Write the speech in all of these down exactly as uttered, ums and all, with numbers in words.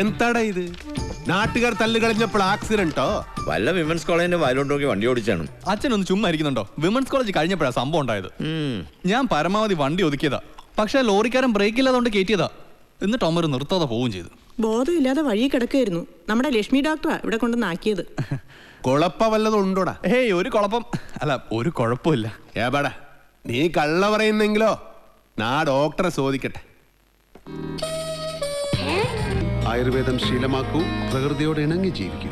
എന്താടാ ഇത്? നാട്ടുകാർ തല്ലുകളഞ്ഞപ്പോൾ ആക്സിഡന്റോ? വല്ല വിമൻസ് കോളേജിന്റെ വയലോട്ടോക്ക് വണ്ടി ഓടിച്ചാണ്. അച്ഛനൊന്ന് ചുമ്മാ ഇരിക്കുന്നുണ്ടോ? വിമൻസ് കോളേജ് കഴിഞ്ഞപ്പോഴാണ് സംഭവം ഉണ്ടായത്. ഞാൻ പരമാവധി വണ്ടി ഒതുക്കിയതാ, പക്ഷെ ലോറിക്കാരൻ ബ്രേക്ക് ഇല്ലാതുകൊണ്ട് കയറ്റിയതാ. എന്നിട്ട് അമ്മ നിർത്താതെ പോവുകയും ചെയ്തു. ബോധമില്ലാതെ വഴി കിടക്കുകയായിരുന്നു. നമ്മുടെ ലക്ഷ്മി ഡോക്ടറാ ഇവിടെ കൊണ്ടുവന്ന് ആക്കിയത്. കുഴപ്പ വല്ലതുണ്ടോടാ? ഏയ് ഒരു കുഴപ്പം അല്ല, ഒരു കുഴപ്പമില്ല. ഏപാടാ നീ കള്ള പറയുന്നെങ്കിലോ? നാ ഡോക്ടറെ ചോദിക്കട്ടെ. ആയുർവേദം ശീലമാക്കൂ, പ്രകൃതിയോട് ഇണങ്ങി ജീവിക്കൂ.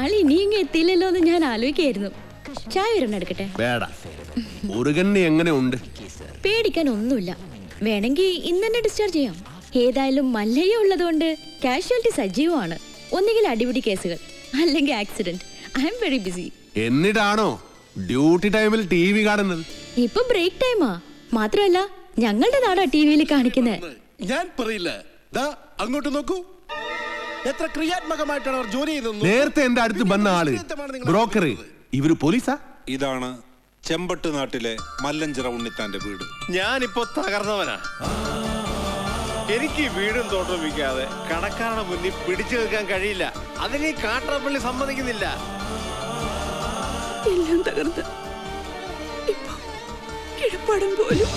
ആളി നീ ഇങ്ങ് എത്തിയില്ലല്ലോ എന്ന് ഞാൻ ആലോചിക്കായിരുന്നു. ചായ ഒരെണ്ണം എടുക്കട്ടെ? വേണ്ട, മുരുകന് എങ്ങനെ ഉണ്ട്? പേടിക്കാൻ ഒന്നുമില്ല. വേണമെങ്കിൽ ഇന്ന് തന്നെ ഡിസ്ചാർജ് ചെയ്യാം. ഏതായാലും മല്ലയ്യ ഉള്ളതുകൊണ്ട് കാഷ്വാലിറ്റി സജീവമാണ്. ഒന്നുകിൽ അടിപിടി കേസുകൾ, അല്ലെങ്കിൽ accident. I am very busy. എന്നിട്ടാണോ ഡ്യൂട്ടി ടൈമിൽ ടി വി കാണുന്നത്? ഇപ്പൊ ബ്രേക്ക് ടൈമാ, മാത്രമല്ല ഞങ്ങളുടെ നാടാ ടി വിയിൽ കാണിക്കുന്നത്. ഞാൻ പറയില്ല, അങ്ങോട്ട് നോക്കൂ. എത്ര ക്രിയാത്മകമായിട്ടാണ് അവർ ജോലി ചെയ്തത്. നേരത്തെ എന്റെ അടുത്ത് വന്ന ആള് ബ്രോക്കർ, ഇവര് പോലീസാ. ഇതാണ് ചെമ്പട്ട് നാട്ടിലെ മല്ലഞ്ചിറ ഉണ്ണിത്താന്റെ വീട്. ഞാനിപ്പോ തകർന്നവനാ. എനിക്ക് വീടും തോട്ടം വിൽക്കാതെ കടക്കാരുടെ മുന്നിൽ പിടിച്ചു നിൽക്കാൻ കഴിയില്ല. അതിന് ഈ കാട്ടറപ്പള്ളി സമ്മതിക്കുന്നില്ല. എല്ലാം തകർത്ത് കിടപ്പാടം പോലും.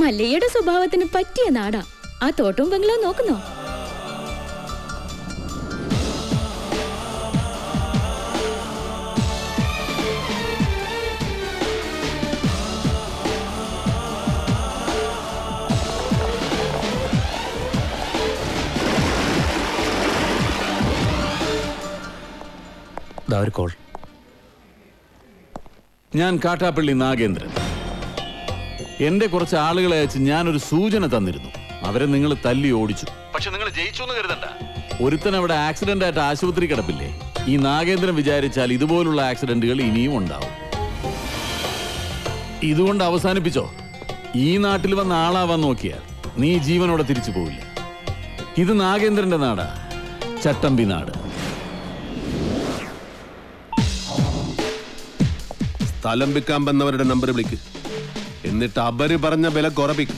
മല്ലയ്യയുടെ സ്വഭാവത്തിന് പറ്റിയ നാടാ ആ തോട്ടവും ബംഗ്ലാവും. നോക്കുന്നോ കോൾ. ഞാൻ കാട്ടാപ്പള്ളി നാഗേന്ദ്രൻ. എന്റെ കുറച്ച് ആളുകളെ അയച്ച് ഞാനൊരു സൂചന തന്നിരുന്നു. അവരെ നിങ്ങൾ തല്ലി ഓടിച്ചു, പക്ഷെ നിങ്ങൾ ജയിച്ചു എന്ന് കരുതണ്ട. ഒരുത്തൻ അവിടെ ആക്സിഡന്റ് ആയിട്ട് ആശുപത്രി കിടപ്പില്ലേ? ഈ നാഗേന്ദ്രൻ വിചാരിച്ചാൽ ഇതുപോലുള്ള ആക്സിഡന്റുകൾ ഇനിയും ഉണ്ടാവും. ഇതുകൊണ്ട് അവസാനിപ്പിച്ചോ. ഈ നാട്ടിൽ വന്ന ആളാവാൻ നോക്കിയാൽ നീ ജീവനോടെ തിരിച്ചു പോവില്ല. ഇത് നാഗേന്ദ്രന്റെ നാടാ, ചട്ടമ്പി നാട്. സ്ഥലം വിൽക്കാൻ വന്നവരുടെ നമ്പർ വിളിക്ക്, എന്നിട്ട് അവര് പറഞ്ഞ വില കുറപ്പിക്കും.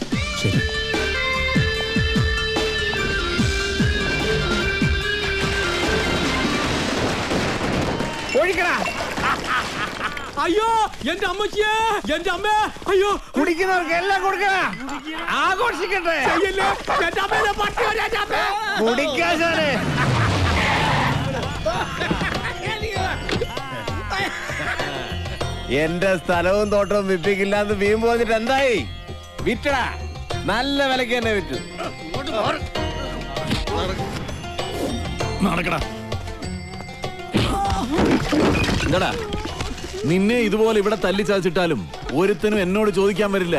അയ്യോ എന്റെ അമ്മച്ചിയെ, എന്റെ അമ്മ. അയ്യോ കുടിക്കുന്നവർക്ക് എല്ലാം കൊടുക്കണേ, ആഘോഷിക്കട്ടെ. എന്റെ സ്ഥലവും തോട്ടവും വിപ്പിക്കില്ലാന്ന് വീം പോന്നിട്ട് എന്തായി? വിറ്റടാ, നല്ല വിലക്ക് തന്നെ വിറ്റു. എന്താടാ നിന്നെ ഇതുപോലെ ഇവിടെ തല്ലി ചതച്ചിട്ടാലും ഒരുത്തനും എന്നോട് ചോദിക്കാൻ വരില്ല.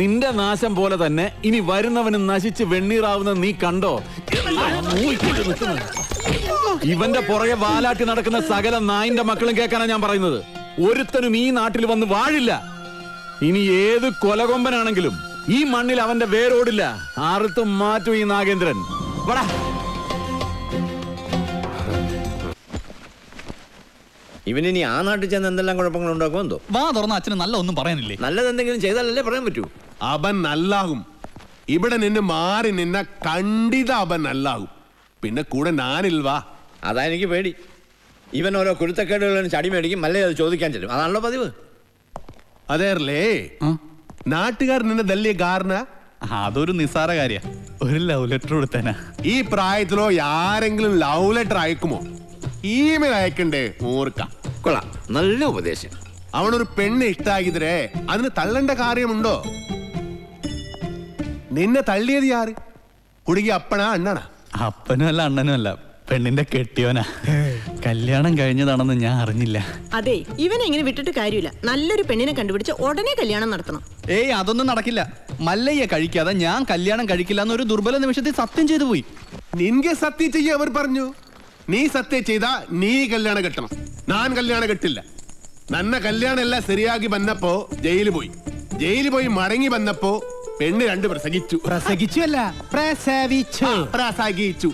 നിന്റെ നാശം പോലെ തന്നെ ഇനി വരുന്നവന് നശിച്ച് വെണ്ണീറാവുന്ന നീ കണ്ടോ? ഇവന്റെ പുറകെ വാലാട്ടി നടക്കുന്ന സകല നായിന്റെ മക്കളും കേൾക്കാനാ ഞാൻ പറയുന്നത്. ഒരുത്തനും ഈ നാട്ടിൽ വന്ന് വാഴില്ല. ഇനി ഏത് കൊലകൊമ്പനാണെങ്കിലും ഈ മണ്ണിൽ അവന്റെ വേരോടില്ല. ആർത്തും മാറ്റും ഈ നാഗേന്ദ്രൻ. വടാ, ഇവനിനി ആ നാട്ടിൽ ചെന്ന് എന്തെല്ലാം കുഴപ്പങ്ങൾ ഉണ്ടാക്കുമെന്തോ. വാ തുറന്ന അച്ഛന് നല്ല ഒന്നും പറയാനില്ലേ? നല്ലതെന്തെങ്കിലും ചെയ്താലല്ലേ പറയാൻ പറ്റൂ. അവൻ നല്ലാകും. ഇവിടെ നിന്ന് മാറി നിന്ന കണ്ടിത അവൻ നല്ലാകും. പിന്നെ കൂടെ നാനിൽ വാ. അതാ എനിക്ക് പേടി. ഇവൻ ഓരോ കുരുത്തക്കേടുകളും ചടി മേടിക്കും. മല്ലയ്യ അത് ചോദിക്കാൻ ചെല്ലും, അതാണല്ലോ പതിവ്. അതേല്ലേ നാട്ടുകാർ നിന്നെ തല്ലിയ കാരണ? അതൊരു നിസ്സാര കാര്യ, ഒരു ലവ് ലെറ്റർ കൊടുത്തേനാ. ഈ പ്രായത്തിലോ ആരെങ്കിലും ലവ് ലെറ്റർ അയക്കുമോ? ഇമെയിൽ അയക്കണ്ടേ? ഓർക്കാം. കൊള്ളാം, നല്ല ഉപദേശം. അവനൊരു പെണ്ണ് ഇഷ്ടാക്കിതരേ, അതിന് തള്ളേണ്ട കാര്യമുണ്ടോ? നിന്നെ തള്ളിയത് ആര്? കുടുങ്ങി അപ്പനാ അണ്ണാണാ? അപ്പനും അല്ല അണ്ണനും അല്ല, പെണ്ണിന്റെ കെട്ടിയോനാ. കല്യാണം കഴിഞ്ഞതാണെന്ന് ഞാൻ അറിഞ്ഞില്ല. അതെ, ഇവനെങ്ങനെ വിട്ടിട്ട് കാര്യമില്ല. നല്ലൊരു പെണ്ണിനെ കണ്ടുപിടിച്ച് ഉടനെ കല്യാണം നടത്തണം. ഏയ് അതൊന്നും നടക്കില്ല. മല്ലയ്യ കഴിക്കാതെ ഞാൻ കല്യാണം കഴിക്കില്ല എന്നൊരു ദുർബല നിമിഷത്തിൽ സത്യം ചെയ്തു പോയി. നിന്റെ സത്യം ചെയ്യ അവർ പറഞ്ഞു. നീ സത്യം ചെയ്താ നീ കല്യാണം കെട്ടണം. ഞാൻ കല്യാണം കെട്ടില്ല. നന്ന കല്യാണം എല്ലാം ശരിയാക്കി വന്നപ്പോ ജയിലിൽ പോയി. ജയിലിൽ പോയി മടങ്ങി വന്നപ്പോ പെണ്ണ് രണ്ട് പ്രസംഗിച്ചു. പ്രസംഗിച്ചു അല്ല, പ്രസവിച്ചു. പ്രസംഗിച്ചു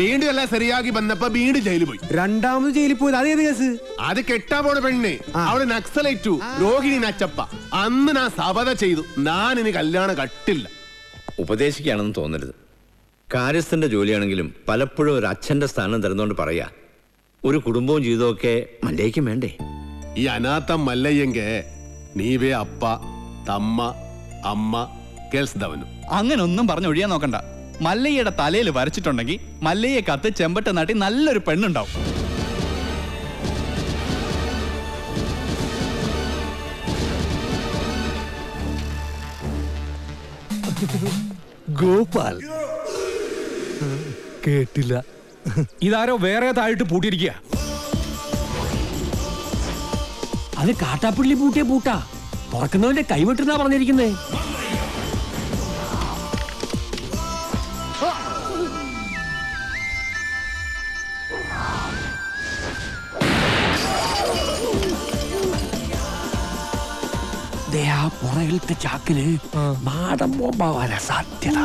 വീണ്ടും എല്ലാം ശരിയാക്കി വന്നപ്പോ വീണ്ടും ജയിലിൽ പോയി. രണ്ടാമത് ജയിലിൽ പോയത് അത് ഏത് കേസ്? അത് കെട്ടാ പോണ പെണ്ണ്, അവിടെ നക്സലേറ്റു രോഹിണി നച്ചപ്പ. അന്ന് ഞാൻ സബത ചെയ്തു, ഞാൻ ഇനി കല്യാണം കട്ടില്ല. ഉപദേശിക്കുകയാണെന്ന് തോന്നരുത്. കാര്യസ്ഥന്റെ ജോലിയാണെങ്കിലും പലപ്പോഴും ഒരു അച്ഛന്റെ സ്ഥാനം തരുന്നോണ്ട് പറയാ, ഒരു കുടുംബവും ജീവിതമൊക്കെ മല്ലയ്ക്കും വേണ്ടേ? ഈ അനാഥം മല്ലയ്യെങ്കെ നീവേ അപ്പ, തമ്മ, അമ്മ, കേൾസ്തവനും അങ്ങനൊന്നും പറഞ്ഞൊഴിയാൻ നോക്കണ്ട. മല്ലയ്യയുടെ തലയിൽ വരച്ചിട്ടുണ്ടെങ്കിൽ മല്ലയ്യെ കത്ത് ചെമ്പട്ട നാട്ടി നല്ലൊരു പെണ്ണുണ്ടാവും. ഗോപാൽ കേട്ടില്ല, ഇതാരോ വേറെ താഴിട്ട് പൂട്ടിയിരിക്കുക. അത് കാട്ടാപ്പിള്ളി പൂട്ടിയ പൂട്ടാ, തുറക്കുന്നവന്റെ കൈവിട്ടെന്നാ പറഞ്ഞിരിക്കുന്നേ. പുറകിലത്തെ ചാക്കില് മാടം ബോംബാവാനാ സാധ്യത.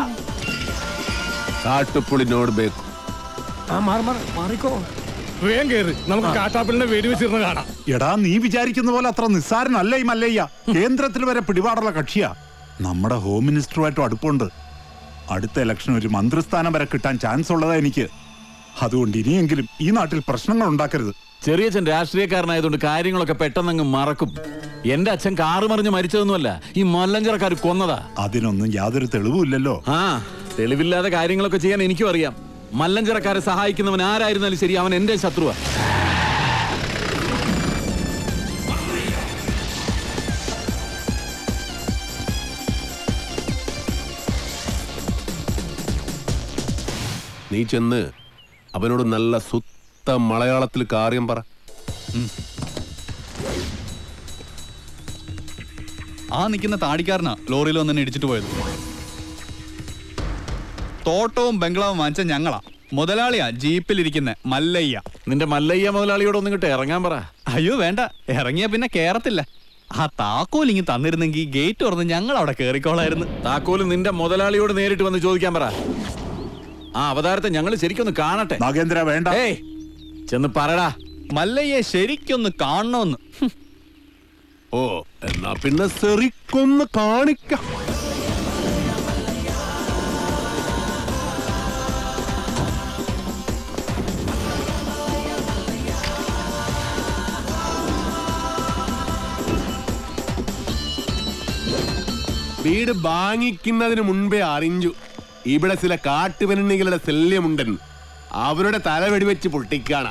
കാട്ടുപുളിനോട് ബേക്കും എടാ, നീ വിചാരിക്കുന്ന പോലെ അത്ര നിസ്സാരനല്ല ഈ മല്ലയ്യ. കേന്ദ്രത്തിൽ വരെ പിടിപാടുള്ള കക്ഷിയാ. നമ്മുടെ ഹോം മിനിസ്റ്ററുമായിട്ടും അടുപ്പുണ്ട്. അടുത്ത ഇലക്ഷൻ ഒരു മന്ത്രിസ്ഥാനം വരെ കിട്ടാൻ ചാൻസ് ഉള്ളതാ എനിക്ക്. അതുകൊണ്ട് ഇനിയെങ്കിലും ഈ നാട്ടിൽ പ്രശ്നങ്ങൾ ഉണ്ടാക്കരുത്. ചെറിയച്ഛൻ രാഷ്ട്രീയക്കാരനായതുകൊണ്ട് കാര്യങ്ങളൊക്കെ പെട്ടെന്നങ്ങ് മറക്കും. എന്റെ അച്ഛൻ കാറ് മറിഞ്ഞ് മരിച്ചതൊന്നുമല്ല, ഈ മല്ലഞ്ചരക്കാർ കൊന്നതാ. അതിനൊന്നും യാതൊരു തെളിവുമില്ലല്ലോ. ആ തെളിവില്ലാതെ കാര്യങ്ങളൊക്കെ ചെയ്യാൻ എനിക്കും അറിയാം. മല്ലഞ്ചരക്കാരെ സഹായിക്കുന്നവൻ ആരായിരുന്നാലും ശരി, അവൻ എന്റെ ശത്രുവാ. നീ ചെന്ന് അവനോട് നല്ല സുത്ത മലയാളത്തിൽ കാര്യം പറ. ആ നിൽക്കുന്ന താടിക്കാരനാ ലോറിയിൽ വന്നെ ഇടിച്ചിട്ട് പോയത്. തോട്ടവും ബംഗ്ലാവും വാങ്ങിച്ച ഞങ്ങളാ. മുതലാളിയാ ജീപ്പിലിരിക്കുന്ന മല്ലയ്യ. നിന്റെ മല്ലയ്യ മുതലാളിയോടൊന്നും കിട്ട ഇറങ്ങാൻ പറ. അയ്യോ വേണ്ട, ഇറങ്ങിയാ പിന്നെ കേറത്തില്ല. ആ താക്കോൽ ഇങ്ങി തന്നിരുന്നെങ്കിൽ ഗേറ്റ് തുറന്ന് ഞങ്ങൾ അവിടെ കേറിക്കോളായിരുന്നു. താക്കോല് നിന്റെ മുതലാളിയോട് നേരിട്ട് വന്ന് ചോദിക്കാൻ പറ. ആ അവതാരത്തെ ഞങ്ങൾ ശരിക്കൊന്ന് കാണട്ടെ. നാഗേന്ദ്ര വേണ്ട, ചെന്ന് പറടാ മല്ലയ്യ ശരിക്കൊന്ന് കാണണമെന്ന്. ഓ എന്നാ പിന്നെ ശരിക്കൊന്ന് കാണിക്കാം. വീട് വാങ്ങിക്കുന്നതിന് മുൻപേ അറിഞ്ഞു ഇവിടെ ചില കാട്ടുപെണ്ണികളുടെ ശല്യമുണ്ടെന്ന്. അവരുടെ തല വെടിവെച്ച് പൊട്ടിക്കാണ.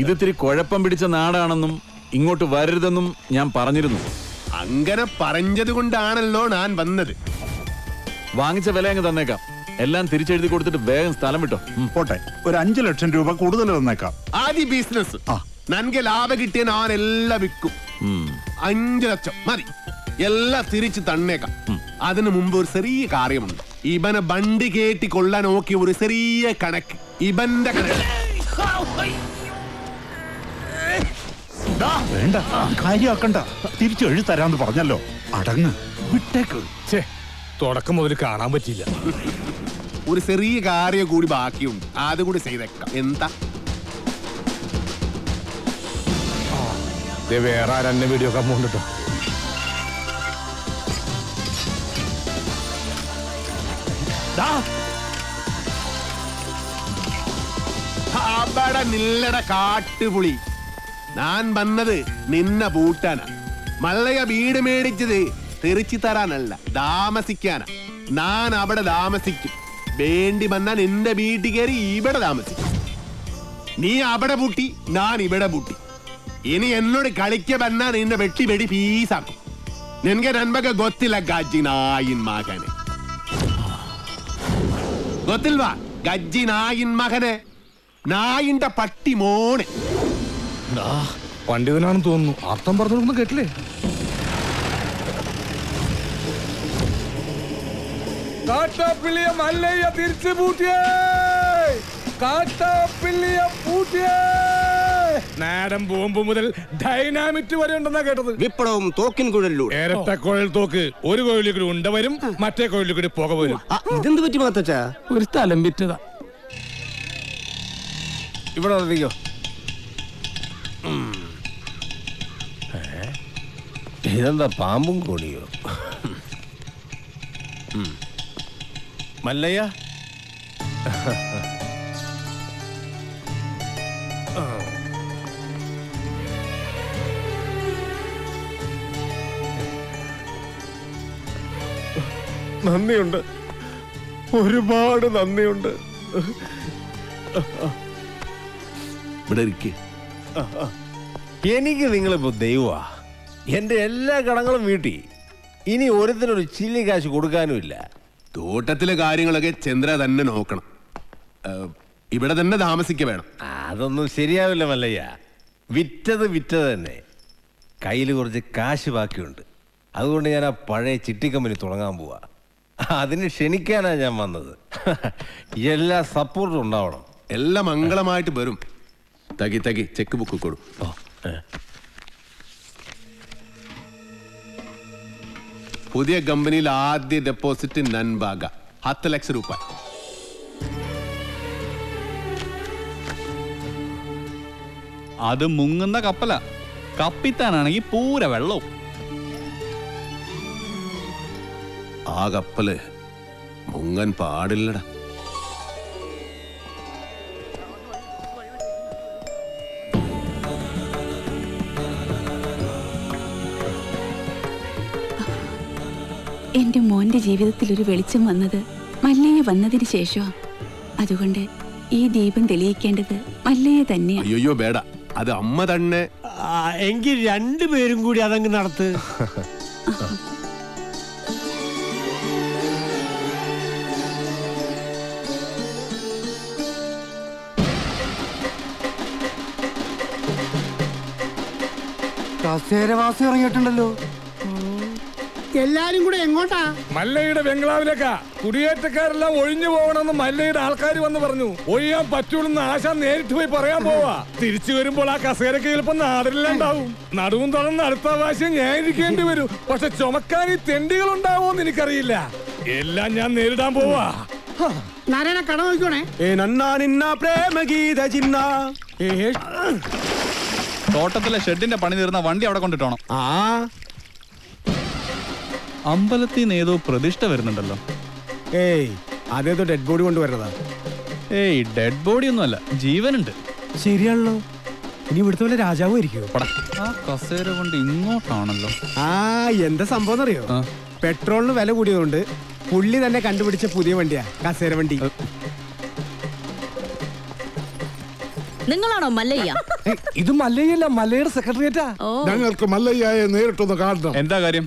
ഇതിത്തിരി കുഴപ്പം പിടിച്ച നാടാണെന്നും ഇങ്ങോട്ട് വരരുതെന്നും ഞാൻ പറഞ്ഞിരുന്നു. അങ്ങനെ പറഞ്ഞത് കൊണ്ടാണല്ലോ ഞാൻ വന്നത്. വാങ്ങിച്ച വില അങ്ങ് തന്നേക്കാം. എല്ലാം തിരിച്ചെഴുതി കൊടുത്തിട്ട് വേഗം സ്ഥലം വിട്ടോ. പോട്ടെ, ഒരു അഞ്ചു ലക്ഷം രൂപ കൂടുതൽ തന്നേക്കാം. ആദ്യ ബിസിനസ് നൻകെ ലാഭം കിട്ടിയ ഞാൻ എല്ലാം വിൽക്കും. അഞ്ചു ലക്ഷം മതി, എല്ലാം തിരിച്ചു തന്നേക്കാം. അതിനു മുമ്പ് ഒരു ചെറിയ കാര്യമുണ്ട്. ഇവനെ ബണ്ടി കേട്ടി കൊള്ളാൻ നോക്കിയ ഒരു ചെറിയ കണക്ക്. ഇവന്റെ കണക്ക് വേണ്ട, കാര്യമാക്കണ്ട. തിരിച്ചു എഴുതി തരാന്ന് പറഞ്ഞല്ലോ, അടങ്ങ് വിട്ടേക്ക്. തുടക്കം മുതൽ കാണാൻ പറ്റില്ല. ഒരു ചെറിയ കാര്യം കൂടി ബാക്കിയുണ്ട്, അതുകൂടി ചെയ്തേക്കാം. എന്താ വേറെ ആരെന്നെ വീഡിയോ കണ്ടോ? അവിടെ നില്ലട കാട്ടുപുളി. ഞാൻ വന്നത് നിന്നെ പൂട്ടാനാ. മല്ലയ്യ വീട് മേടിച്ചത് തെറിച്ചു തരാനല്ല, താമസിക്കാനാ. ഞാൻ അവിടെ താമസിക്കും. വേണ്ടി വന്നാൽ എന്റെ വീട്ടിൽ കയറി ഇവിടെ താമസിക്കും. നീ അവിടെ പൂട്ടി, ഞാൻ ഇവിടെ പൂട്ടി. ഇനി എന്നോട് കളിക്ക വന്നാൽ നിന്നെ വെട്ടി വെടി പീസാക്കും. നിനക്ക് നന്മക്ക് ഗൊത്തില്ല ഗാജിനായിൻ മകനെ. ഗൊത്തിൽവാ ഗജ്ജി നായിൻ മകനെ, നായിന്റെ പട്ടി മോനെ. പണ്ഡിതനാണെന്ന് തോന്നുന്നു, അർത്ഥം പറഞ്ഞൊന്നും കേട്ടില്ലേ? കാട്ടാപ്പിള്ളിയെ മല്ലയ്യ തിരിച്ചു പൂട്ടിയേ, കാട്ടാപ്പിള്ളിയെ പൂട്ടിയേ. നാടൻ ബോംബ് മുതൽ ഡൈനാമിറ്റ് വരെ ഉണ്ടെന്നാ കേട്ടത്. വിപ്ലവം തോക്കിൻ കുഴലിലൂടെ, ഇരട്ട കുഴൽ തോക്ക്. ഒരു കുഴലിൽ കൂടി ഉണ്ട വരും, മറ്റേ കുഴലിൽ കൂടി പുക വരും. ഇതെന്ത് പറ്റി മാത്തച്ചാ? ഒരു സ്ഥലം വിറ്റതാ. ഇവിടെ നിർത്തിക്കോ. ഇതെന്താ പാമ്പും കോണിയോ? മല്ലയ്യ നന്ദിയുണ്ട്, ഒരുപാട് നന്ദിയുണ്ട്. എനിക്ക് നിങ്ങളിപ്പോ ദൈവമാ. എന്റെ എല്ലാ കടങ്ങളും വീട്ടി, ഇനി ഓരോരുത്തരൊരു ചില്ലി കാശ് കൊടുക്കാനുമില്ല. തോട്ടത്തിലെ കാര്യങ്ങളൊക്കെ ചന്ദ്ര തന്നെ നോക്കണം, ഇവിടെ തന്നെ താമസിക്ക വേണം. അതൊന്നും ശരിയാവില്ല മല്ലയ്യ. വിറ്റത് വിറ്റത് തന്നെ. കയ്യിൽ കുറച്ച് കാശ് ബാക്കിയുണ്ട്, അതുകൊണ്ട് ഞാൻ ആ പഴയ ചിട്ടി കമ്പനി തുടങ്ങാൻ പോവാ. അതിന് ക്ഷണിക്കാനാണ് ഞാൻ വന്നത്. എല്ലാ സപ്പോർട്ടും ഉണ്ടാവണം, എല്ലാം മംഗളമായിട്ട് വരും. തകി തകി ചെക്ക് ബുക്ക് കൊടു. പുതിയ കമ്പനിയിൽ ആദ്യ ഡെപ്പോസിറ്റ് നൻബാഗ പത്ത് ലക്ഷം രൂപ. അത് മുങ്ങുന്ന കപ്പല, കപ്പിത്താനാണെങ്കിൽ പൂര വെള്ളവും. ആ കപ്പല് മുങ്ങാൻ പാടില്ലടാ. എന്റെ മോന്റെ ജീവിതത്തിൽ ഒരു വെളിച്ചം വന്നത് മല്ലയ്യ വന്നതിന് ശേഷം. അതുകൊണ്ട് ഈ ദീപം തെളിയിക്കേണ്ടത് മല്ലയ്യ തന്നെ. അയ്യോ ബേടാ, അത് അമ്മ തന്നെ. എങ്കിൽ രണ്ടുപേരും കൂടി അതങ്ങ് നടത്ത്. കസേരവാസി ഇറങ്ങിയിട്ടുണ്ടല്ലോ. എല്ലാരും കൂടെ എങ്ങോട്ടാ? മല്ലയുടെ ബംഗ്ലാവിലേക്കാ. കുടിയേറ്റക്കാരെല്ലാം ഒഴിഞ്ഞു പോകണമെന്ന് മല്ലയുടെ ആൾക്കാർ വന്ന് പറഞ്ഞു. ഒഴിയാൻ പറ്റൂന്ന് ആശ നേരിട്ട് പോയി പറയാൻ പോവാ. തിരിച്ചു വരുമ്പോൾ ആ കസേരക്ക് ചിലപ്പോ നാടരില്ലാണ്ടാവും. നടുവും തുറന്ന് അടുത്ത പ്രാവശ്യം ഞാൻ ഇരിക്കേണ്ടി വരും. പക്ഷെ ചുമക്കാൻ ഈ തെണ്ടികൾ ഉണ്ടാവോന്ന് എനിക്കറിയില്ല. എല്ലാം ഞാൻ നേരിടാൻ പോവാ. നാരായണ കട നോക്കണേ. തോട്ടത്തിലെ ഷെഡിന്റെ പണി തീർന്ന വണ്ടി അവിടെ കൊണ്ടിട്ടോണം. ആ അമ്പലത്തിൽ നിന്ന് ഏതോ പ്രതിഷ്ഠ വരുന്നുണ്ടല്ലോ. ഏയ് അതേതോ ഡെഡ് ബോഡി കൊണ്ടുവരുന്നതാ. ഏയ് ഡെഡ് ബോഡി ഒന്നും അല്ല, ജീവനുണ്ട്. ശരിയാണല്ലോ. ഇനി ഇവിടുത്തെ പോലെ രാജാവും ഇരിക്കുവോ? ആ കസേര കൊണ്ട് ഇങ്ങോട്ടാണല്ലോ. ആ എന്താ സംഭവം അറിയോ? പെട്രോളിന് വില കൂടിയതുകൊണ്ട് പുള്ളി തന്നെ കണ്ടുപിടിച്ച പുതിയ വണ്ടിയാ കസേര വണ്ടി. നിങ്ങളാണോ മല്ലയ്യ? ഇത് മല്ലയ്യല്ല, മല്ലയുടെ സെക്രട്ടറിയേറ്റാ. ഞങ്ങൾക്ക് മല്ലയ്യയെ നേരിട്ടൊന്ന് കാണണം. എന്താ കാര്യം?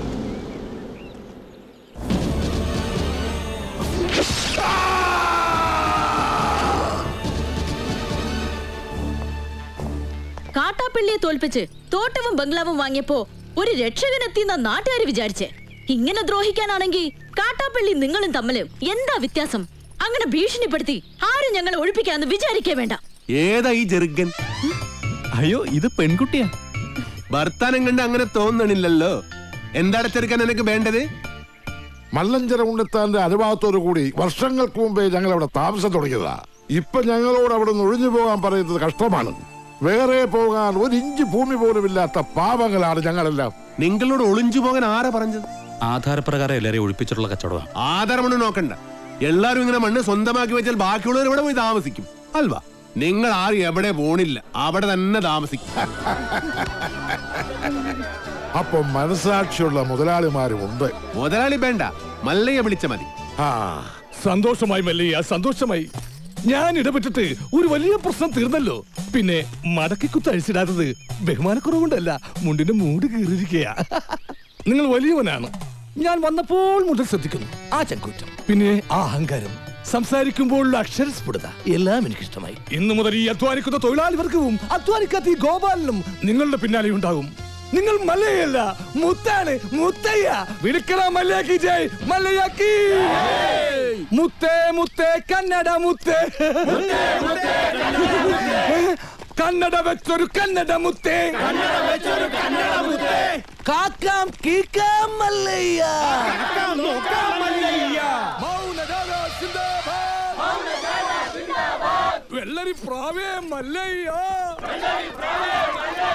കാട്ടാപ്പിള്ളിയെ തോൽപ്പിച്ച് തോട്ടവും ബംഗ്ലാവും വാങ്ങിയപ്പോ ഒരു രക്ഷകനെത്തിയെന്ന നാട്ടുകാര് വിചാരിച്ചേ. ഇങ്ങനെ ദ്രോഹിക്കാനാണെങ്കിൽ കാട്ടാപ്പിള്ളി നിങ്ങളും തമ്മിലും എന്താ വ്യത്യാസം? അങ്ങനെ ഭീഷണിപ്പെടുത്തി ആരും ഞങ്ങളെ ഒഴിപ്പിക്കാന്ന് വിചാരിക്കേ വേണ്ട. ഏതാ ഈ ജർഗൻ? അയ്യോ ഇത് പെൺകുട്ടിയാ. വർത്താനം കണ്ട് അങ്ങനെ തോന്നണില്ലല്ലോ. എന്താണ് ചെറുക്കാൻ നിനക്ക് വേണ്ടത്? മല്ലഞ്ചര ഉണ്ണിത്താന്റെ അനുഭവത്തോടു കൂടി വർഷങ്ങൾക്ക് മുമ്പേ ഞങ്ങൾ അവിടെ താമസം തുടങ്ങിയതാ. ഇപ്പൊ ഞങ്ങളോട് അവിടെ നിന്ന് ഒഴിഞ്ഞു പോകാൻ പറയുന്നത് കഷ്ടമാണ്. വേറെ പോകാൻ ഒരു ഇഞ്ച് ഭൂമി പോലും ഇല്ലാത്ത പാപങ്ങളാണ് ഞങ്ങളെല്ലാം. നിങ്ങളോട് ഒളിഞ്ചു പോകാൻ ആരാ പറഞ്ഞത്? ആധാരപ്രകാരം എല്ലാരെയും ഒഴിപ്പിച്ചിട്ടുള്ള കച്ചവടം. ആധാരമണ്ണ് നോക്കണ്ട, എല്ലാരും ഇങ്ങനെ മണ്ണ് സ്വന്തമാക്കി വെച്ചാൽ ബാക്കിയുള്ളവർ ഇവിടെ പോയി താമസിക്കും അൽവാ. നിങ്ങൾ ആരും എവിടെ പോണില്ല, അവിടെ തന്നെ താമസിക്കും. അപ്പൊ മനസാക്ഷിയുള്ള മുതലാളിമാരും ഉണ്ട്. മുതലാളി വേണ്ട, മല്ലയെ വിളിച്ച മതി. ആ സന്തോഷമായി മല്ലയ്യ, സന്തോഷമായി. ഞാൻ ഇടപെട്ടിട്ട് ഒരു വലിയ പ്രശ്നം തീർന്നല്ലോ. പിന്നെ മടക്കി കുത്തഴിച്ചിടാത്തത് ബഹുമാനക്കുറവുകൊണ്ടല്ല, മുണ്ടിന്റെ മൂട് കീറിയിരിക്കുക. നിങ്ങൾ വലിയവനാണ്, ഞാൻ വന്നപ്പോൾ മുതൽ ശ്രദ്ധിക്കുന്നു. ആ ചങ്കൂറ്റം, പിന്നെ ആ അഹങ്കാരം, സംസാരിക്കുമ്പോഴുള്ള അക്ഷരസ്ഫുടത എല്ലാം എനിക്കിഷ്ടമായി. ഇന്നു മുതൽ ഈ അധ്വാനിക്കുന്ന തൊഴിലാളിവർക്കും അധ്വാനിക്കാത്ത ഈ ഗോപാലനും നിങ്ങളുടെ പിന്നാലെ ഉണ്ടാകും. നിങ്ങൾ മല്ലയല്ല മുത്താണ്, മുത്തയ്യ വിളിക്കണ മല്ലയാക്കി ജയ് മല്ലയാക്കി. മുത്തേ മുത്തേ കന്നഡ മുത്തേ കന്നഡ വെച്ചൊരു കന്നഡ മുത്തേ കാക്കാം കീക്കാം മല്ലയ്യ. വെള്ളരി പ്രാവേ മല്ലയ്യ.